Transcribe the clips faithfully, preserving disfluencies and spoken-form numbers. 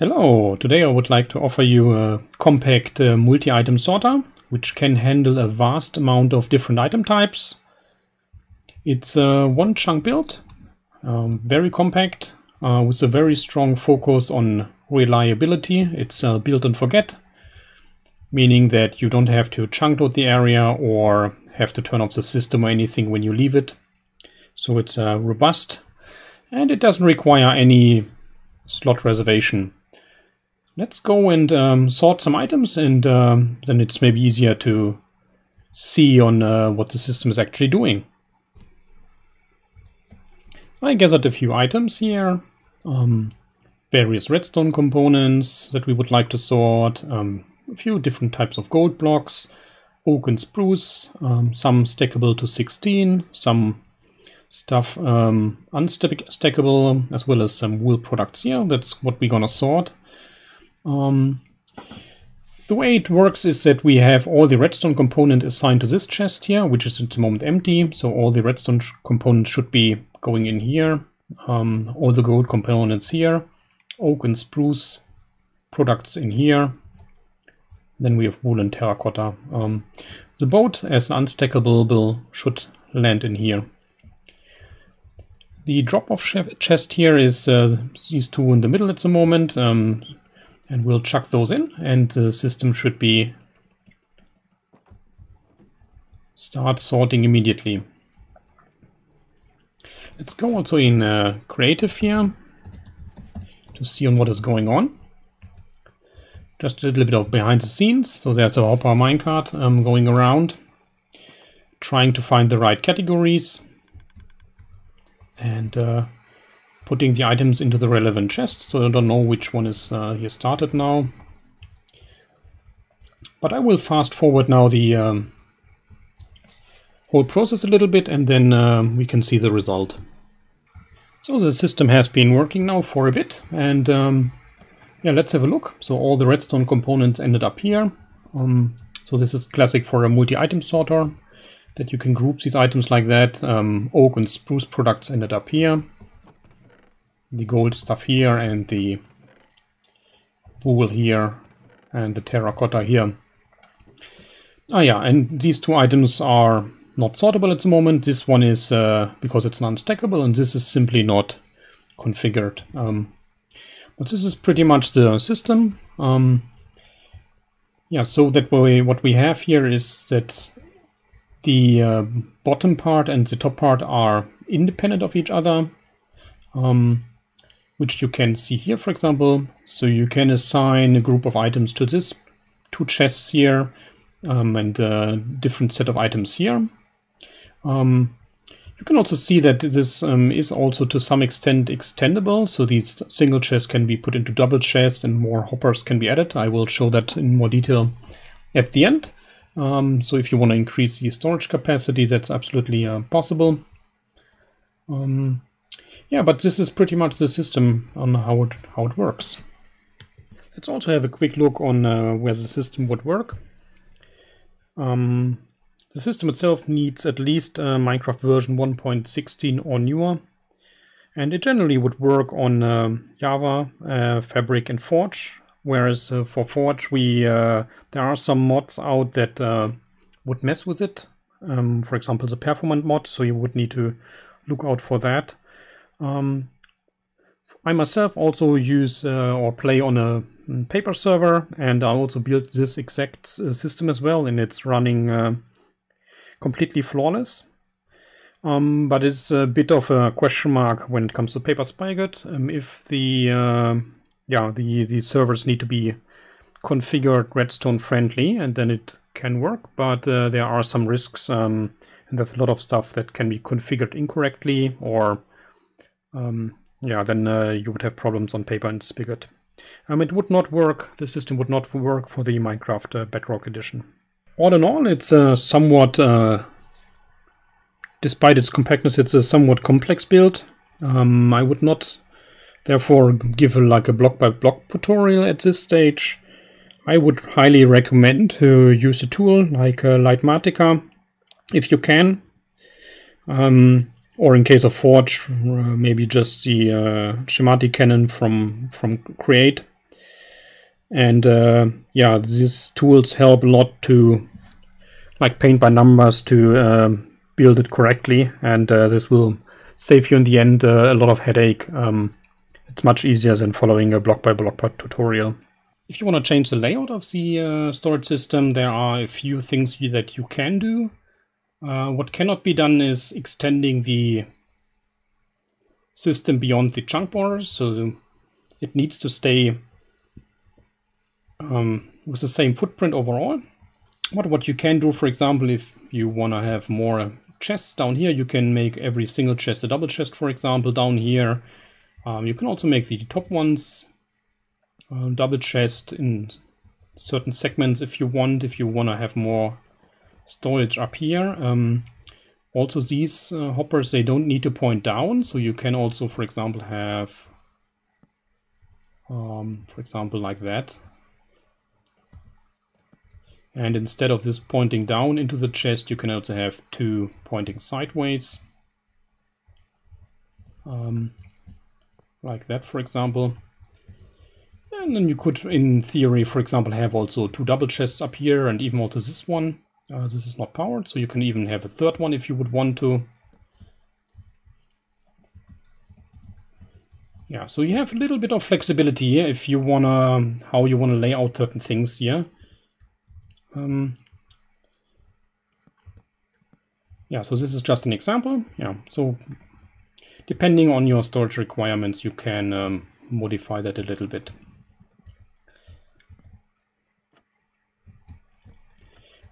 Hello, today I would like to offer you a compact uh, multi-item sorter, which can handle a vast amount of different item types. It's a one chunk build, um, very compact, uh, with a very strong focus on reliability. It's uh, build and forget, meaning that you don't have to chunk load the area or have to turn off the system or anything when you leave it. So it's uh, robust and it doesn't require any slot reservation. Let's go and um, sort some items, and um, then it's maybe easier to see on uh, what the system is actually doing. I gathered a few items here, um, various redstone components that we would like to sort, um, a few different types of gold blocks, oak and spruce, um, some stackable to sixteen, some stuff um, unstackable, as well as some wool products here. That's what we're gonna sort. Um, the way it works is that we have all the redstone component assigned to this chest here, which is at the moment empty. So all the redstone sh components should be going in here. Um, all the gold components here, oak and spruce products in here. Then we have wool and terracotta. Um, the boat as an unstackable bill should land in here. The drop-off chest here is uh, these two in the middle at the moment. Um, And we'll chuck those in, and the system should be start sorting immediately. Let's go also in uh, Creative here to see on what is going on. Just a little bit of behind the scenes. So there's a hopper minecart um, going around, trying to find the right categories and uh, putting the items into the relevant chest, so I don't know which one is uh, here started now. But I will fast forward now the um, whole process a little bit, and then uh, we can see the result. So the system has been working now for a bit, and um, yeah, let's have a look. So all the redstone components ended up here. Um, so this is classic for a multi-item sorter, that you can group these items like that. Um, oak and spruce products ended up here. The gold stuff here and the wool here and the terracotta here. Ah yeah, and these two items are not sortable at the moment. This one is uh, because it's non-stackable, and this is simply not configured. Um, but this is pretty much the system. Um, yeah, so that way what we have here is that the uh, bottom part and the top part are independent of each other. Um, which you can see here, for example. So you can assign a group of items to this two chests here, um, and a different set of items here. Um, you can also see that this um, is also to some extent extendable. So these single chests can be put into double chests, and more hoppers can be added. I will show that in more detail at the end. Um, so if you want to increase the storage capacity, that's absolutely uh, possible. Um, Yeah, but this is pretty much the system on how it, how it works. Let's also have a quick look on uh, where the system would work. Um, the system itself needs at least uh, Minecraft version one point sixteen or newer. And it generally would work on uh, Java, uh, Fabric and Forge. Whereas uh, for Forge, we uh, there are some mods out that uh, would mess with it. Um, for example, the performant mod, so you would need to look out for that. Um, I myself also use uh, or play on a paper server, and I also built this exact uh, system as well, and it's running uh, completely flawless. Um, but it's a bit of a question mark when it comes to paper spigot. Um, if the uh, yeah the the servers need to be configured redstone friendly, and then it can work. But uh, there are some risks, um, and there's a lot of stuff that can be configured incorrectly, or Um, yeah, then uh, you would have problems on paper and spigot. Um, it would not work, the system would not work for the Minecraft uh, Bedrock edition. All in all, it's a somewhat, uh, despite its compactness, it's a somewhat complex build. Um, I would not, therefore, give a, like a block-by-block tutorial at this stage. I would highly recommend to use a tool like uh, Litematica, if you can. Um, Or in case of Forge, uh, maybe just the uh, Shimati cannon from, from Create. And uh, yeah, these tools help a lot to like paint by numbers to um, build it correctly. And uh, this will save you in the end uh, a lot of headache. Um, it's much easier than following a block by block tutorial. If you want to change the layout of the uh, storage system, there are a few things you, that you can do. Uh, what cannot be done is extending the system beyond the chunk borders, so it needs to stay um, with the same footprint overall. But what you can do, for example, if you want to have more chests down here, you can make every single chest a double chest, for example, down here. Um, you can also make the top ones Uh, double chest in certain segments if you want, if you want to have more storage up here. Um, also these uh, hoppers, they don't need to point down, so you can also, for example, have, um, for example, like that. And instead of this pointing down into the chest, you can also have two pointing sideways. Um, like that, for example. And then you could, in theory, for example, have also two double chests up here and even also this one. Uh, this is not powered, so you can even have a third one if you would want to. Yeah, so you have a little bit of flexibility here if you wanna, how you wanna lay out certain things here. Um, yeah, so this is just an example. Yeah, so depending on your storage requirements, you can um, modify that a little bit.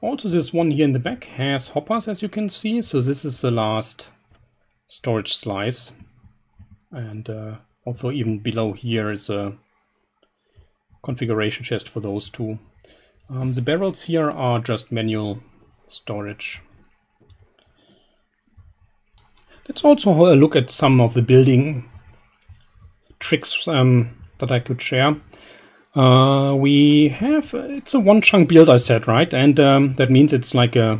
Also, this one here in the back has hoppers, as you can see. So this is the last storage slice. And uh, also even below here is a configuration chest for those two. Um, the barrels here are just manual storage. Let's also look at some of the building tricks um, that I could share. Uh, we have, it's a one chunk build, I said, right? And um, that means it's like a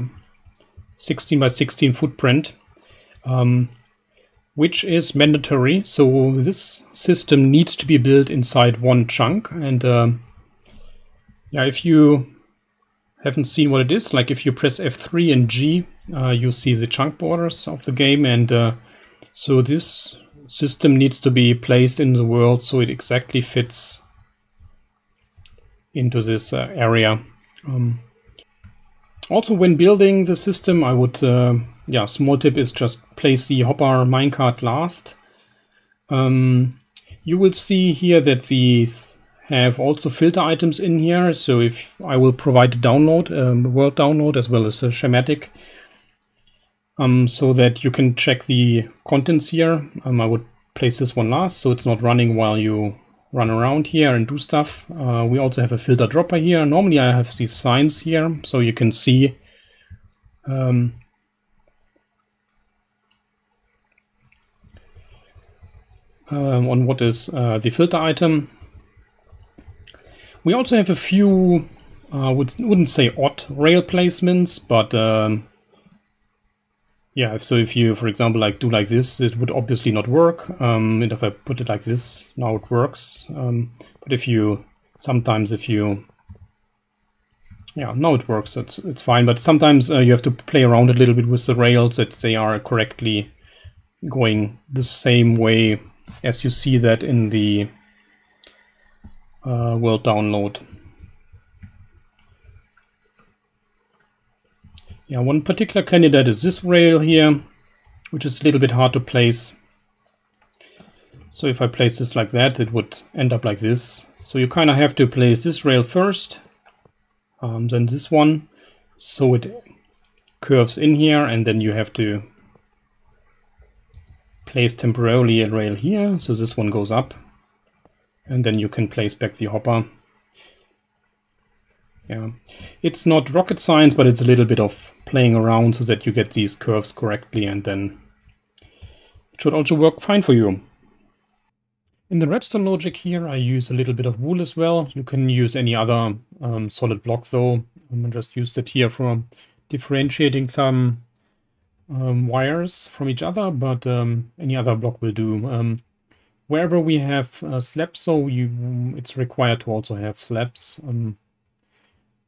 sixteen by sixteen footprint, um, which is mandatory. So this system needs to be built inside one chunk. And uh, yeah, if you haven't seen what it is, like if you press F three and G, uh, you see the chunk borders of the game. And uh, so this system needs to be placed in the world so it exactly fits into this uh, area. Um, also, when building the system, I would, uh, yeah, small tip is just place the hopper minecart last. Um, you will see here that these have also filter items in here. So if I will provide a download, um, world download, as well as a schematic, um, so that you can check the contents here. Um, I would place this one last, so it's not running while you run around here and do stuff. Uh, we also have a filter dropper here. Normally I have these signs here, so you can see um, um, on what is uh, the filter item. We also have a few, I uh, would, wouldn't say odd rail placements, but um, yeah, so if you, for example, like do like this, it would obviously not work. Um, and if I put it like this, now it works. Um, but if you, sometimes if you, yeah, now it works, it's, it's fine. But sometimes uh, you have to play around a little bit with the rails that they are correctly going the same way as you see that in the uh, world download. Yeah, one particular candidate is this rail here, which is a little bit hard to place. So if I place this like that, it would end up like this. So you kind of have to place this rail first, um, then this one, so it curves in here, and then you have to place temporarily a rail here. So this one goes up, and then you can place back the hopper. Yeah, it's not rocket science, but it's a little bit of playing around so that you get these curves correctly, and then it should also work fine for you. In the redstone logic here, I use a little bit of wool as well. You can use any other um, solid block though. I just used it here for differentiating some um, wires from each other, but um, any other block will do. Um, wherever we have uh, slabs, so you it's required to also have slabs. Um,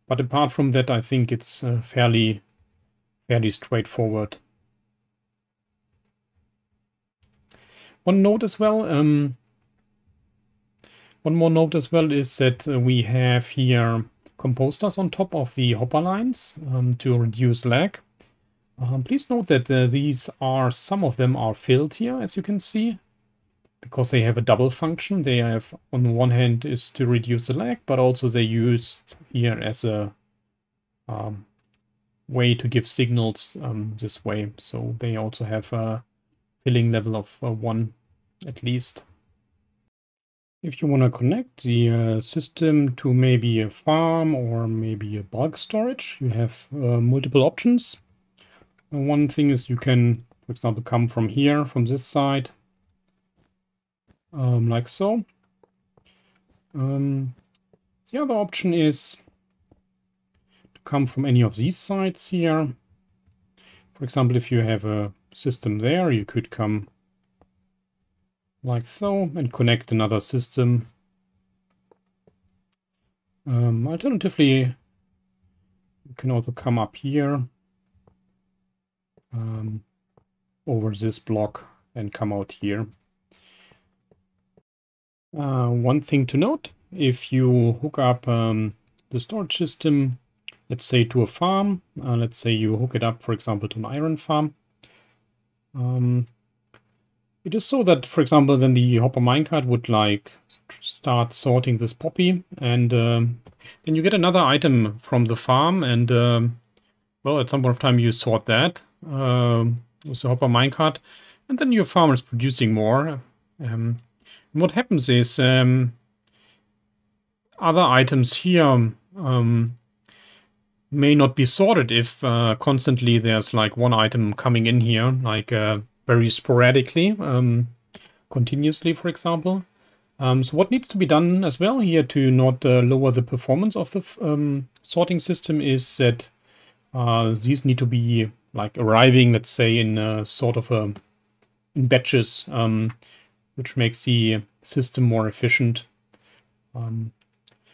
but apart from that, I think it's uh, fairly fairly straightforward. One note as well. Um, one more note as well is that uh, we have here composters on top of the hopper lines um, to reduce lag. Um, please note that uh, these are, some of them are filled here, as you can see, because they have a double function. They have, on the one hand, is to reduce the lag, but also they're used here as a um, way to give signals um, this way. So they also have a filling level of uh, one at least. If you want to connect the uh, system to maybe a farm or maybe a bulk storage, you have uh, multiple options. One thing is you can, for example, come from here, from this side, um, like so. Um, the other option is to come from any of these sides here. For example, if you have a system there, you could come like so and connect another system. Um, alternatively, you can also come up here um, over this block and come out here. Uh, one thing to note, if you hook up um, the storage system, let's say to a farm, uh, let's say you hook it up, for example, to an iron farm, um, it is so that, for example, then the hopper minecart would like start sorting this poppy, and um, then you get another item from the farm, and um, well, at some point of time you sort that uh, with the hopper minecart, and then your farm is producing more. Um, and what happens is um, other items here um, may not be sorted if uh, constantly there's like one item coming in here, like. Uh, very sporadically, um, continuously, for example. Um, so what needs to be done as well here to not uh, lower the performance of the um, sorting system is that uh, these need to be like arriving, let's say, in a sort of a, in batches, um, which makes the system more efficient. Um,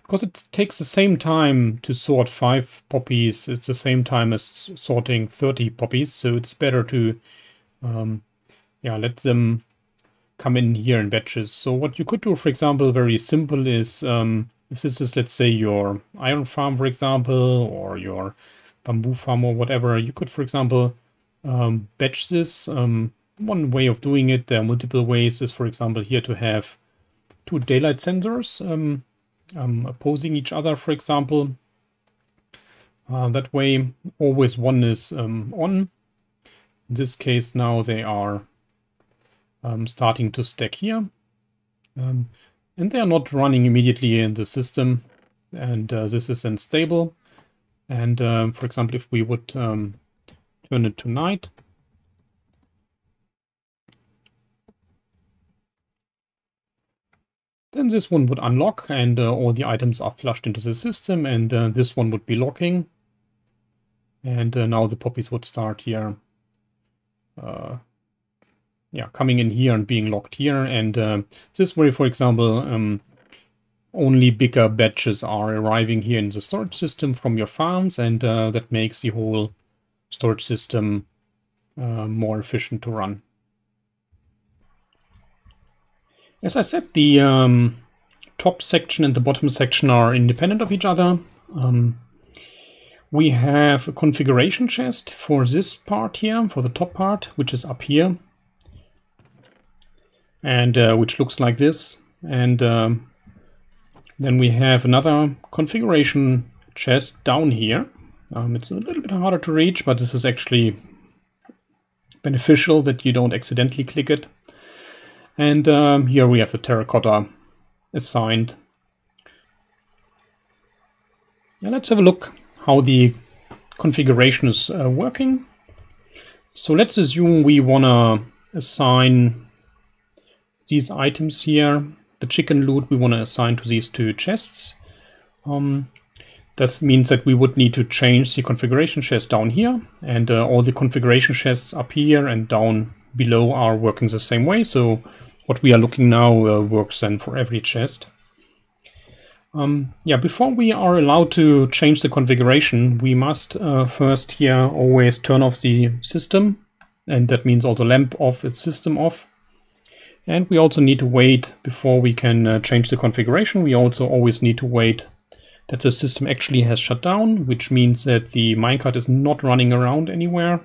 because it takes the same time to sort five poppies, it's the same time as sorting thirty poppies, so it's better to Um, yeah, let them come in here in batches. So what you could do, for example, very simple is um, if this is, let's say, your iron farm, for example, or your bamboo farm or whatever, you could, for example, um, batch this. Um, one way of doing it, there are multiple ways, is, for example, here to have two daylight sensors um, um, opposing each other, for example. Uh, that way, always one is um, on. In this case, now they are um, starting to stack here, um, and they are not running immediately in the system, and uh, this is unstable. And um, for example, if we would um, turn it to night, then this one would unlock, and uh, all the items are flushed into the system, and uh, this one would be locking, and uh, now the poppies would start here. Uh, yeah, coming in here and being locked here, and uh, this way, for example, um, only bigger batches are arriving here in the storage system from your farms, and uh, that makes the whole storage system uh, more efficient to run. As I said, the um, top section and the bottom section are independent of each other. Um, We have a configuration chest for this part here, for the top part, which is up here, and uh, which looks like this. And um, then we have another configuration chest down here. Um, it's a little bit harder to reach, but this is actually beneficial that you don't accidentally click it. And um, here we have the terracotta assigned. Yeah, let's have a look how the configuration is uh, working. So let's assume we wanna assign these items here. The chicken loot we wanna assign to these two chests. Um, that means that we would need to change the configuration chest down here, and uh, all the configuration chests up here and down below are working the same way. So what we are looking now uh, works then for every chest. Um, yeah, before we are allowed to change the configuration, we must uh, first here always turn off the system, and that means also lamp off, its system off. And we also need to wait before we can uh, change the configuration. We also always need to wait that the system actually has shut down, which means that the minecart is not running around anywhere.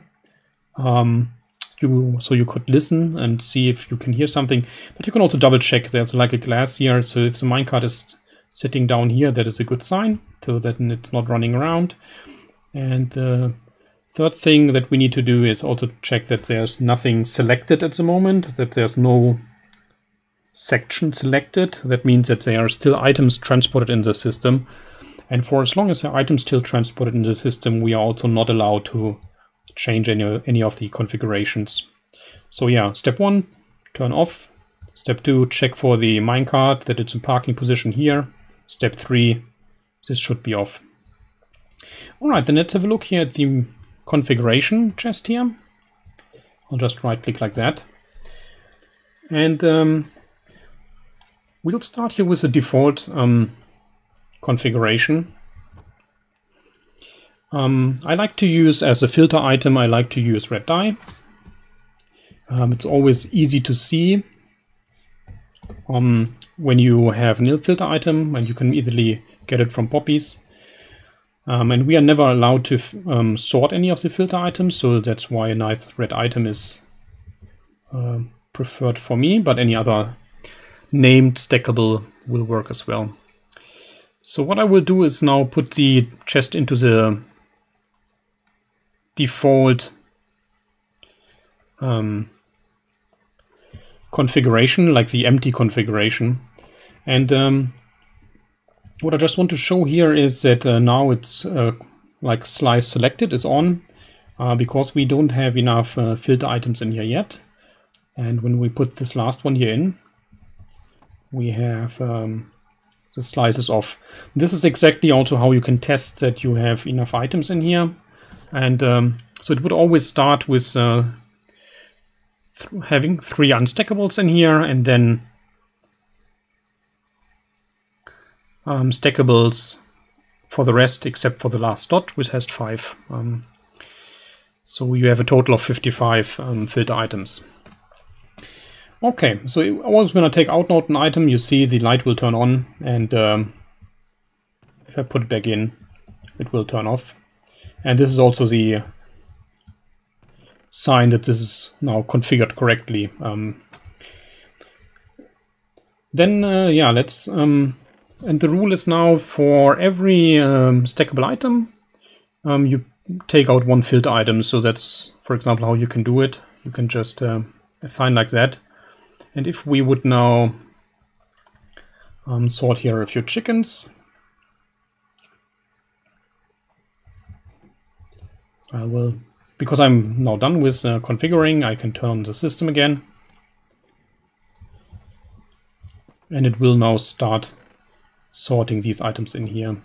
Um, you, so you could listen and see if you can hear something, but you can also double check. There's like a glass here, so if the minecart is sitting down here, that is a good sign, so that it's not running around. And the third thing that we need to do is also check that there's nothing selected at the moment, that there's no section selected. That means that there are still items transported in the system, and for as long as there are items still transported in the system, we are also not allowed to change any, any of the configurations. So yeah, step one, turn off. Step two, check for the minecart that it's in parking position here. Step three, this should be off. All right, then let's have a look here at the configuration chest here. I'll just right click like that. And um, we'll start here with the default um, configuration. Um, I like to use as a filter item, I like to use red dye. Um, it's always easy to see um, when you have nil filter item, and you can easily get it from poppies. Um, and we are never allowed to um, sort any of the filter items, so that's why a nice red item is uh, preferred for me, but any other named stackable will work as well. So what I will do is now put the chest into the default um, configuration, like the empty configuration. And um, what I just want to show here is that uh, now it's uh, like slice selected is on, uh, because we don't have enough uh, filter items in here yet. And when we put this last one here in, we have um, the slices off. This is exactly also how you can test that you have enough items in here. And um, so it would always start with uh, th having three unstackables in here, and then um, stackables for the rest except for the last dot, which has five. Um, so you have a total of fifty-five um, filter items. Okay, so it, always when I take out an item, you see the light will turn on, and um, if I put it back in, it will turn off. And this is also the sign that this is now configured correctly. Um, then, uh, yeah, let's... Um, and the rule is now for every um, stackable item, um, you take out one filter item. So that's, for example, how you can do it. You can just uh, assign like that. And if we would now um, sort here a few chickens, I will, because I'm now done with uh, configuring, I can turn on the system again, and it will now start sorting these items in here.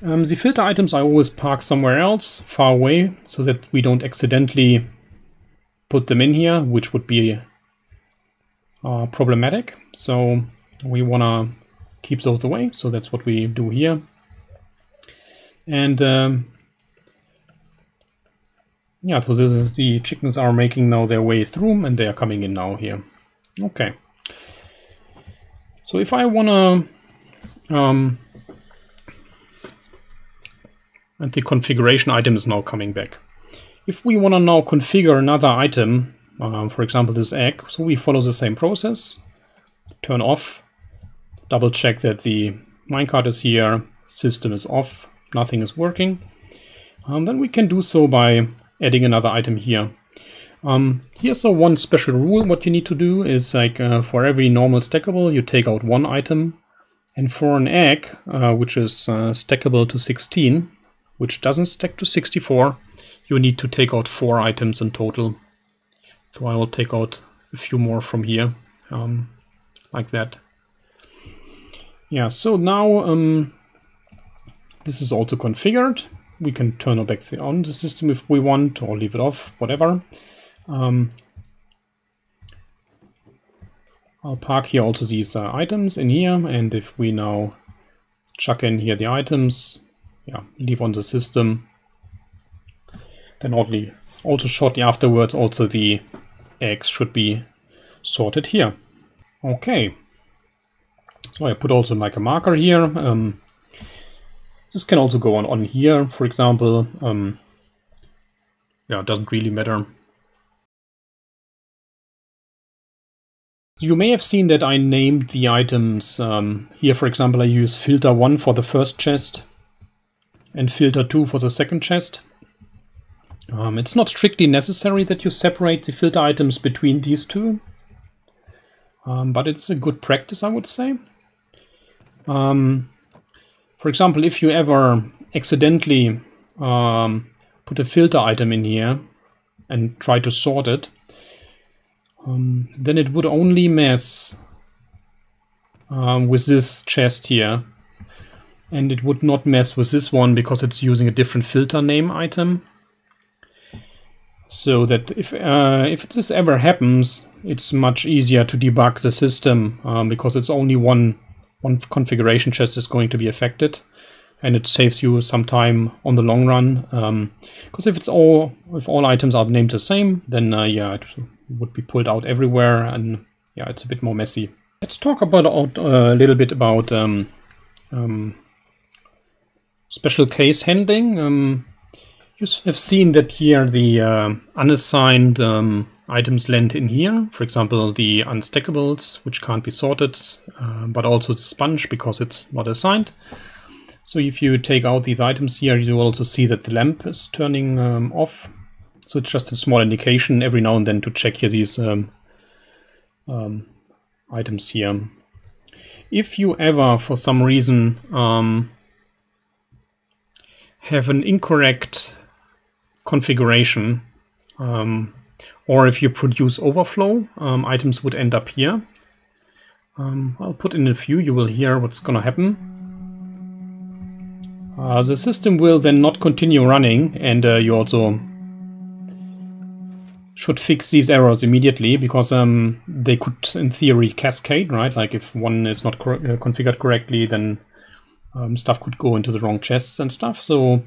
Um, the filter items I always park somewhere else, far away, so that we don't accidentally put them in here, which would be Uh, problematic. So we want to keep those away, so that's what we do here. And um, yeah, so the, the chickens are making now their way through, and they are coming in now here. Okay, so if I want to um, and the configuration item is now coming back. If we want to now configure another item, Um, for example, this egg, so we follow the same process. Turn off, double check that the minecart is here, system is off, nothing is working. Um, then we can do so by adding another item here. Um, here's a one special rule. What you need to do is, like, uh, for every normal stackable, you take out one item. And for an egg, uh, which is uh, stackable to sixteen, which doesn't stack to sixty-four, you need to take out four items in total. So I will take out a few more from here, um, like that. Yeah, so now um, this is also configured. We can turn it back on the system if we want, or leave it off, whatever. Um, I'll park here also these uh, items in here, and if we now chuck in here the items, yeah, leave on the system, then only also shortly afterwards also the eggs should be sorted here. Okay, so I put also like a marker here. Um, this can also go on, on here, for example. Um, yeah, it doesn't really matter. You may have seen that I named the items. Um, here, for example, I use filter one for the first chest and filter two for the second chest. Um, it's not strictly necessary that you separate the filter items between these two, um, but it's a good practice, I would say. Um, for example, if you ever accidentally um, put a filter item in here and try to sort it, um, then it would only mess um, with this chest here, and it would not mess with this one because it's using a different filter name item. So that if uh, if this ever happens, it's much easier to debug the system um, because it's only one one configuration chest is going to be affected, and it saves you some time on the long run. Um, because if it's all if all items are named the same, then uh, yeah, it would be pulled out everywhere, and yeah, it's a bit more messy. Let's talk about uh, a little bit about um, um, special case handling. Um, You have seen that here the uh, unassigned um, items land in here, for example the unstackables, which can't be sorted, uh, but also the sponge because it's not assigned. So if you take out these items here, you will also see that the lamp is turning um, off. So it's just a small indication every now and then to check here these um, um, items here. If you ever, for some reason, um, have an incorrect configuration, um, or if you produce overflow, um, items would end up here. Um, I'll put in a few, you will hear what's gonna happen. Uh, the system will then not continue running, and uh, you also should fix these errors immediately because um, they could in theory cascade, right? Like if one is not cor- uh, configured correctly, then um, stuff could go into the wrong chests and stuff. So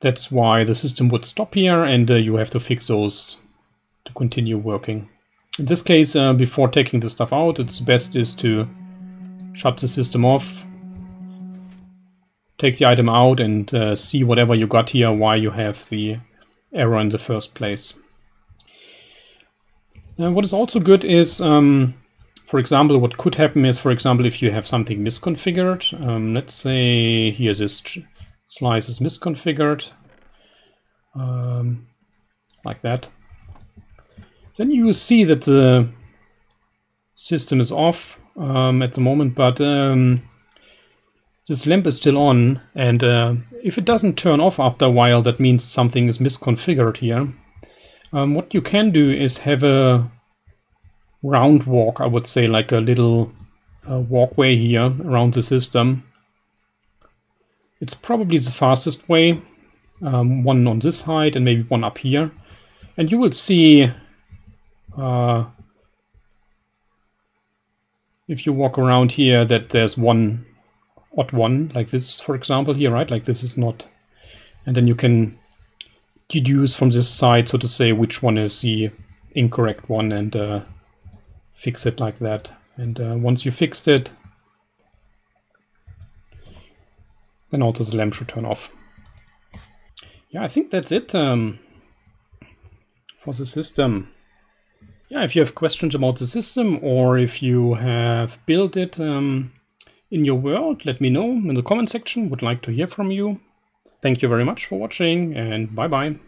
that's why the system would stop here, and uh, you have to fix those to continue working. In this case, uh, before taking the stuff out, it's best is to shut the system off, take the item out, and uh, see whatever you got here, why you have the error in the first place. Uh, what is also good is, um, for example, what could happen is, for example, if you have something misconfigured, um, let's say here this slice is misconfigured, um, like that. Then you see that the system is off um, at the moment, but um, this lamp is still on, and uh, if it doesn't turn off after a while, that means something is misconfigured here. Um, what you can do is have a round walk, I would say, like a little uh, walkway here around the system. It's probably the fastest way, um, one on this side and maybe one up here. And you will see, uh, if you walk around here, that there's one odd one, like this, for example, here, right? Like this is not. And then you can deduce from this side, so to say, which one is the incorrect one, and uh, fix it like that. And uh, once you fixed it, then also the lamp should turn off. Yeah, I think that's it um, for the system. Yeah, if you have questions about the system, or if you have built it um, in your world, let me know in the comment section. Would like to hear from you. Thank you very much for watching, and bye-bye.